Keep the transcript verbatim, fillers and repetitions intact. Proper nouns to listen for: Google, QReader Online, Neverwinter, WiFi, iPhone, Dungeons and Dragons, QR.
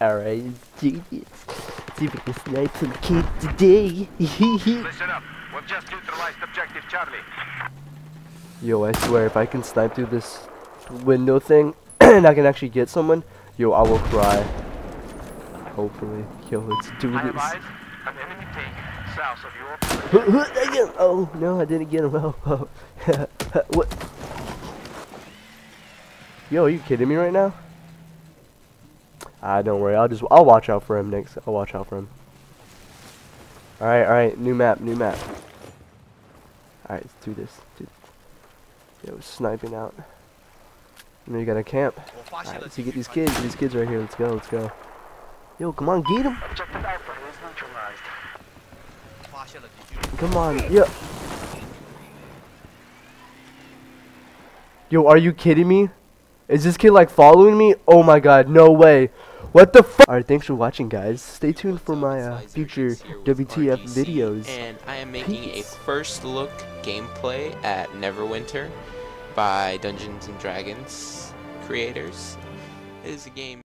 Alright, do this. See if we can snipe some kids today. Listen up. We've just neutralized objective Charlie. Yo, I swear if I can snipe through this window thing and I can actually get someone, yo, I will cry. Hopefully. Yo, let's do this. I advise an enemy tank south of your position. Oh no, I didn't get him. Oh, oh. What? Yo, are you kidding me right now? Ah, don't worry. I'll just I'll watch out for him next. I'll watch out for him. All right, all right. New map, new map. All right, let's do this. Dude. Yo, sniping out. And then you gotta camp. All right, let's get these kids. These kids right here. Let's go. Let's go. Yo, come on, get him. Come on. Yo. Yo, are you kidding me? Is this kid like following me? Oh my god, no way. What the fuck? Alright, thanks for watching, guys. Stay tuned for my uh, future W T F videos. And I am making Peace. a first look gameplay at Neverwinter by Dungeons and Dragons creators. It is a game